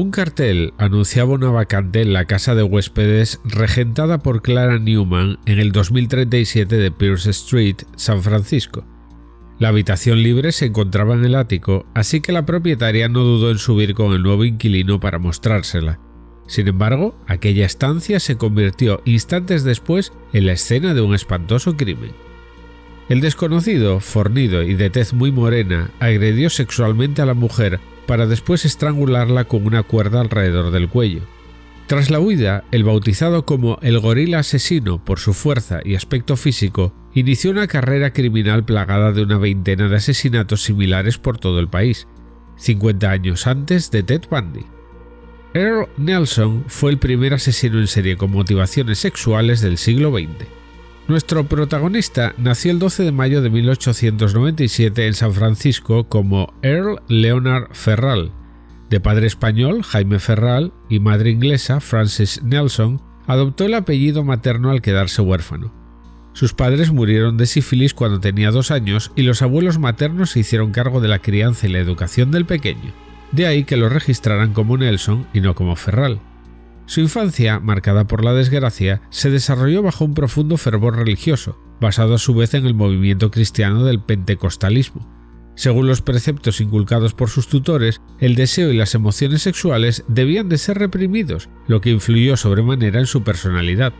Un cartel anunciaba una vacante en la casa de huéspedes regentada por Clara Newman en el 2037 de Pierce Street, San Francisco. La habitación libre se encontraba en el ático, así que la propietaria no dudó en subir con el nuevo inquilino para mostrársela. Sin embargo, aquella estancia se convirtió instantes después en la escena de un espantoso crimen. El desconocido, fornido y de tez muy morena, agredió sexualmente a la mujer para después estrangularla con una cuerda alrededor del cuello. Tras la huida, el bautizado como el gorila asesino por su fuerza y aspecto físico, inició una carrera criminal plagada de una veintena de asesinatos similares por todo el país, 50 años antes de Ted Bundy. Earle Nelson fue el primer asesino en serie con motivaciones sexuales del siglo XX. Nuestro protagonista nació el 12 de mayo de 1897 en San Francisco como Earle Leonard Ferral. De padre español, Jaime Ferral, y madre inglesa, Frances Nelson, adoptó el apellido materno al quedarse huérfano. Sus padres murieron de sífilis cuando tenía 2 años y los abuelos maternos se hicieron cargo de la crianza y la educación del pequeño. De ahí que lo registraran como Nelson y no como Ferral. Su infancia, marcada por la desgracia, se desarrolló bajo un profundo fervor religioso, basado a su vez en el movimiento cristiano del pentecostalismo. Según los preceptos inculcados por sus tutores, el deseo y las emociones sexuales debían de ser reprimidos, lo que influyó sobremanera en su personalidad.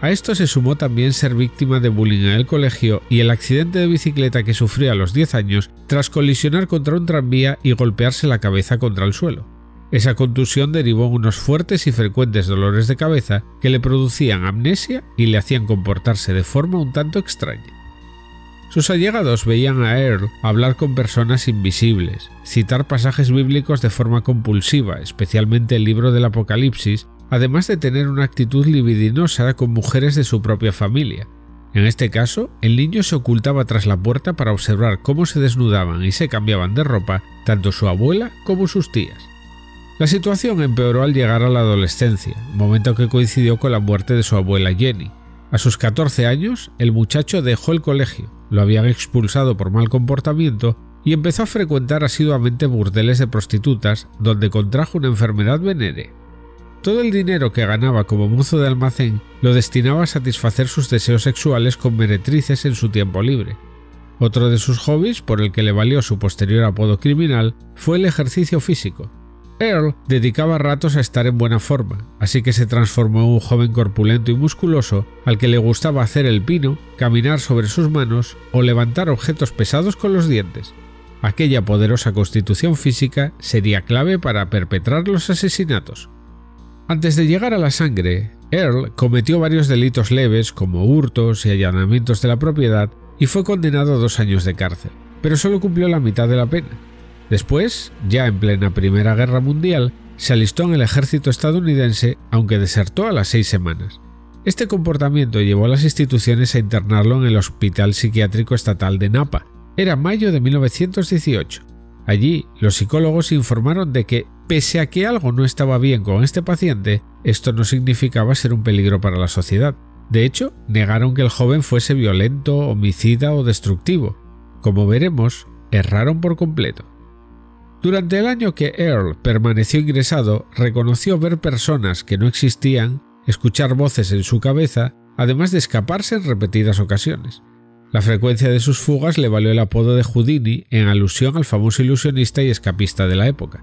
A esto se sumó también ser víctima de bullying en el colegio y el accidente de bicicleta que sufrió a los 10 años tras colisionar contra un tranvía y golpearse la cabeza contra el suelo. Esa contusión derivó en unos fuertes y frecuentes dolores de cabeza que le producían amnesia y le hacían comportarse de forma un tanto extraña. Sus allegados veían a Earle hablar con personas invisibles, citar pasajes bíblicos de forma compulsiva, especialmente el libro del Apocalipsis, además de tener una actitud libidinosa con mujeres de su propia familia. En este caso, el niño se ocultaba tras la puerta para observar cómo se desnudaban y se cambiaban de ropa tanto su abuela como sus tías. La situación empeoró al llegar a la adolescencia, momento que coincidió con la muerte de su abuela Jenny. A sus 14 años, el muchacho dejó el colegio, lo habían expulsado por mal comportamiento y empezó a frecuentar asiduamente burdeles de prostitutas, donde contrajo una enfermedad venérea. Todo el dinero que ganaba como mozo de almacén lo destinaba a satisfacer sus deseos sexuales con meretrices en su tiempo libre. Otro de sus hobbies, por el que le valió su posterior apodo criminal, fue el ejercicio físico. Earle dedicaba ratos a estar en buena forma, así que se transformó en un joven corpulento y musculoso al que le gustaba hacer el pino, caminar sobre sus manos o levantar objetos pesados con los dientes. Aquella poderosa constitución física sería clave para perpetrar los asesinatos. Antes de llegar a la sangre, Earle cometió varios delitos leves como hurtos y allanamientos de la propiedad y fue condenado a 2 años de cárcel, pero solo cumplió la mitad de la pena. Después, ya en plena Primera Guerra Mundial, se alistó en el ejército estadounidense, aunque desertó a las 6 semanas. Este comportamiento llevó a las instituciones a internarlo en el Hospital Psiquiátrico Estatal de Napa. Era mayo de 1918. Allí, los psicólogos informaron de que, pese a que algo no estaba bien con este paciente, esto no significaba ser un peligro para la sociedad. De hecho, negaron que el joven fuese violento, homicida o destructivo. Como veremos, erraron por completo. Durante el año que Earle permaneció ingresado, reconoció ver personas que no existían, escuchar voces en su cabeza, además de escaparse en repetidas ocasiones. La frecuencia de sus fugas le valió el apodo de Houdini, en alusión al famoso ilusionista y escapista de la época.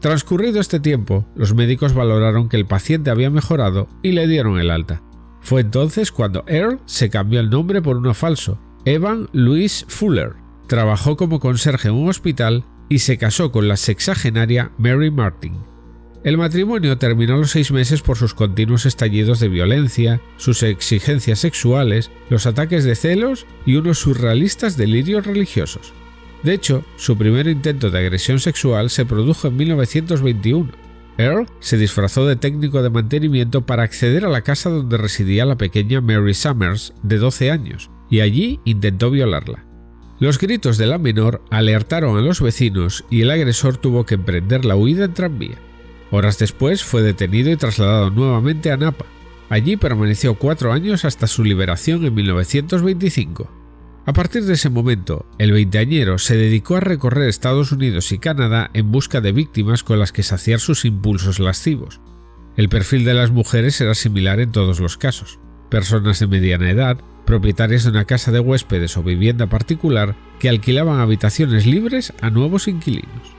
Transcurrido este tiempo, los médicos valoraron que el paciente había mejorado y le dieron el alta. Fue entonces cuando Earle se cambió el nombre por uno falso, Evan Louis Fuller, trabajó como conserje en un hospital y se casó con la sexagenaria Mary Martin. El matrimonio terminó a los 6 meses por sus continuos estallidos de violencia, sus exigencias sexuales, los ataques de celos y unos surrealistas delirios religiosos. De hecho, su primer intento de agresión sexual se produjo en 1921. Earle se disfrazó de técnico de mantenimiento para acceder a la casa donde residía la pequeña Mary Summers, de 12 años, y allí intentó violarla. Los gritos de la menor alertaron a los vecinos y el agresor tuvo que emprender la huida en tranvía. Horas después fue detenido y trasladado nuevamente a Napa. Allí permaneció 4 años hasta su liberación en 1925. A partir de ese momento, el veinteañero se dedicó a recorrer Estados Unidos y Canadá en busca de víctimas con las que saciar sus impulsos lascivos. El perfil de las mujeres era similar en todos los casos: personas de mediana edad, propietarias de una casa de huéspedes o vivienda particular que alquilaban habitaciones libres a nuevos inquilinos.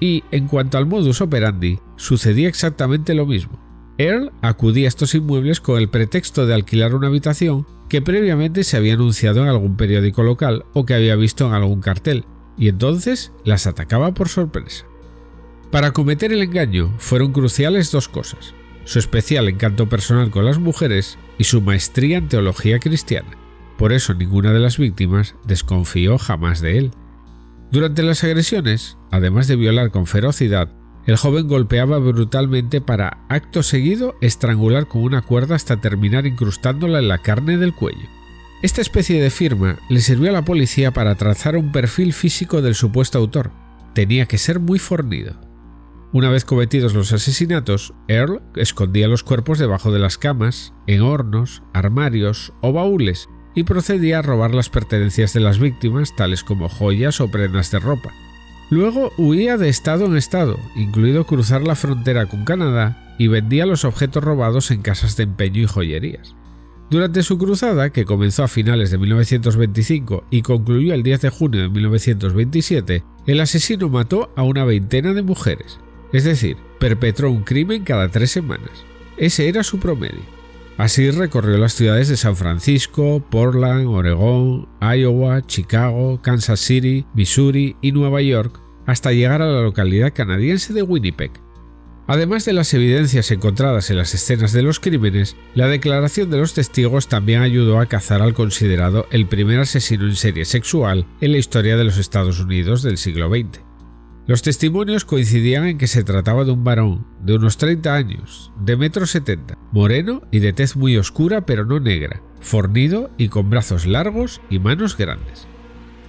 Y, en cuanto al modus operandi, sucedía exactamente lo mismo. Earle acudía a estos inmuebles con el pretexto de alquilar una habitación que previamente se había anunciado en algún periódico local o que había visto en algún cartel, y entonces las atacaba por sorpresa. Para cometer el engaño fueron cruciales dos cosas: su especial encanto personal con las mujeres y su maestría en teología cristiana. Por eso ninguna de las víctimas desconfió jamás de él. Durante las agresiones, además de violar con ferocidad, el joven golpeaba brutalmente para, acto seguido, estrangular con una cuerda hasta terminar incrustándola en la carne del cuello. Esta especie de firma le sirvió a la policía para trazar un perfil físico del supuesto autor. Tenía que ser muy fornido. Una vez cometidos los asesinatos, Earle escondía los cuerpos debajo de las camas, en hornos, armarios o baúles, y procedía a robar las pertenencias de las víctimas, tales como joyas o prendas de ropa. Luego huía de estado en estado, incluido cruzar la frontera con Canadá, y vendía los objetos robados en casas de empeño y joyerías. Durante su cruzada, que comenzó a finales de 1925 y concluyó el 10 de junio de 1927, el asesino mató a una veintena de mujeres, es decir, perpetró un crimen cada 3 semanas. Ese era su promedio. Así recorrió las ciudades de San Francisco, Portland, Oregón, Iowa, Chicago, Kansas City, Missouri y Nueva York, hasta llegar a la localidad canadiense de Winnipeg. Además de las evidencias encontradas en las escenas de los crímenes, la declaración de los testigos también ayudó a cazar al considerado el primer asesino en serie sexual en la historia de los Estados Unidos del siglo XX. Los testimonios coincidían en que se trataba de un varón de unos 30 años, de 1,70 m, moreno y de tez muy oscura pero no negra, fornido y con brazos largos y manos grandes.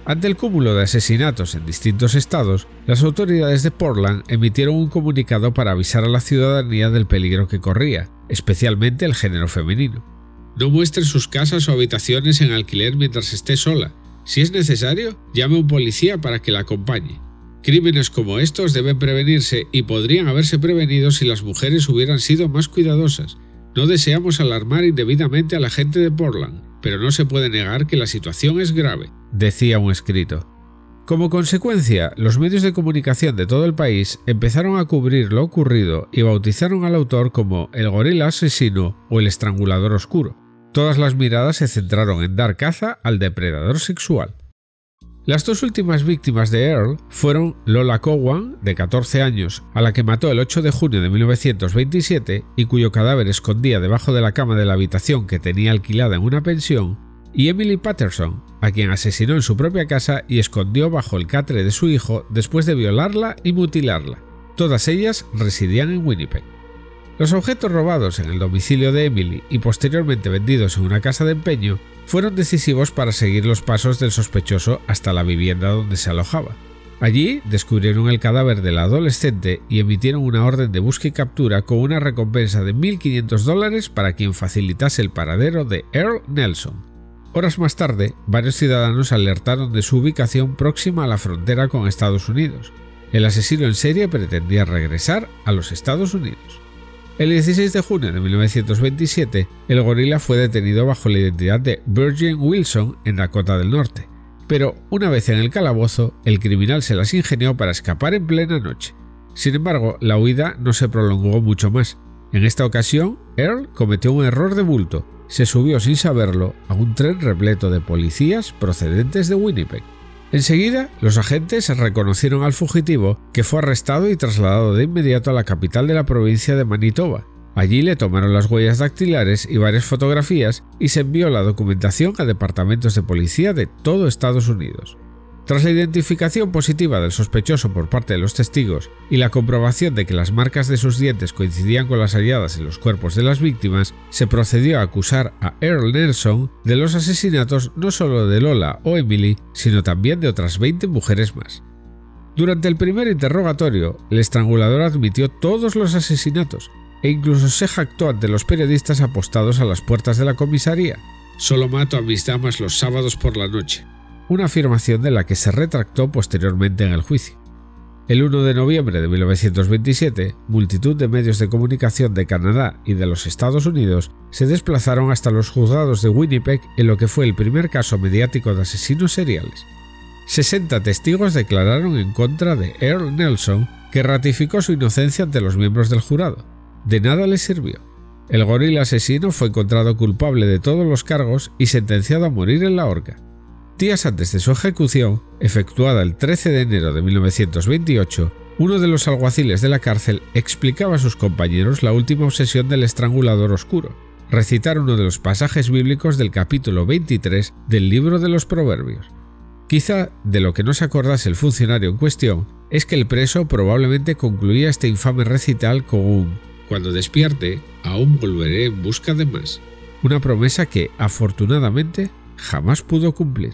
Ante el cúmulo de asesinatos en distintos estados, las autoridades de Portland emitieron un comunicado para avisar a la ciudadanía del peligro que corría, especialmente el género femenino. No muestre sus casas o habitaciones en alquiler mientras esté sola. Si es necesario, llame a un policía para que la acompañe. Crímenes como estos deben prevenirse y podrían haberse prevenido si las mujeres hubieran sido más cuidadosas. No deseamos alarmar indebidamente a la gente de Portland, pero no se puede negar que la situación es grave, decía un escrito. Como consecuencia, los medios de comunicación de todo el país empezaron a cubrir lo ocurrido y bautizaron al autor como el gorila asesino o el estrangulador oscuro. Todas las miradas se centraron en dar caza al depredador sexual. Las dos últimas víctimas de Earle fueron Lola Cowan, de 14 años, a la que mató el 8 de junio de 1927 y cuyo cadáver escondía debajo de la cama de la habitación que tenía alquilada en una pensión, y Emily Patterson, a quien asesinó en su propia casa y escondió bajo el catre de su hijo después de violarla y mutilarla. Todas ellas residían en Winnipeg. Los objetos robados en el domicilio de Emily y posteriormente vendidos en una casa de empeño fueron decisivos para seguir los pasos del sospechoso hasta la vivienda donde se alojaba. Allí descubrieron el cadáver de la adolescente y emitieron una orden de búsqueda y captura con una recompensa de $1,500 para quien facilitase el paradero de Earle Nelson. Horas más tarde, varios ciudadanos alertaron de su ubicación próxima a la frontera con Estados Unidos. El asesino en serie pretendía regresar a los Estados Unidos. El 16 de junio de 1927, el gorila fue detenido bajo la identidad de Virgil Wilson en Dakota del Norte, pero una vez en el calabozo, el criminal se las ingenió para escapar en plena noche. Sin embargo, la huida no se prolongó mucho más. En esta ocasión, Earle cometió un error de bulto. Se subió sin saberlo a un tren repleto de policías procedentes de Winnipeg. Enseguida, los agentes reconocieron al fugitivo, que fue arrestado y trasladado de inmediato a la capital de la provincia de Manitoba. Allí le tomaron las huellas dactilares y varias fotografías y se envió la documentación a departamentos de policía de todo Estados Unidos. Tras la identificación positiva del sospechoso por parte de los testigos y la comprobación de que las marcas de sus dientes coincidían con las halladas en los cuerpos de las víctimas, se procedió a acusar a Earle Nelson de los asesinatos no solo de Lola o Emily, sino también de otras 20 mujeres más. Durante el primer interrogatorio, el estrangulador admitió todos los asesinatos e incluso se jactó ante los periodistas apostados a las puertas de la comisaría. «Solo mato a mis damas los sábados por la noche. una afirmación de la que se retractó posteriormente en el juicio. El 1 de noviembre de 1927, multitud de medios de comunicación de Canadá y de los Estados Unidos se desplazaron hasta los juzgados de Winnipeg en lo que fue el primer caso mediático de asesinos seriales. 60 testigos declararon en contra de Earle Nelson, que ratificó su inocencia ante los miembros del jurado. De nada les sirvió. El gorila asesino fue encontrado culpable de todos los cargos y sentenciado a morir en la horca. Días antes de su ejecución, efectuada el 13 de enero de 1928, uno de los alguaciles de la cárcel explicaba a sus compañeros la última obsesión del estrangulador oscuro: recitar uno de los pasajes bíblicos del capítulo 23 del libro de los Proverbios. Quizá de lo que no se acordase el funcionario en cuestión es que el preso probablemente concluía este infame recital con un «Cuando despierte, aún volveré en busca de más», una promesa que, afortunadamente, jamás pudo cumplir.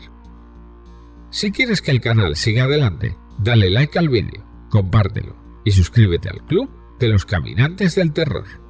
Si quieres que el canal siga adelante, dale like al vídeo, compártelo y suscríbete al Club de los Caminantes del Terror.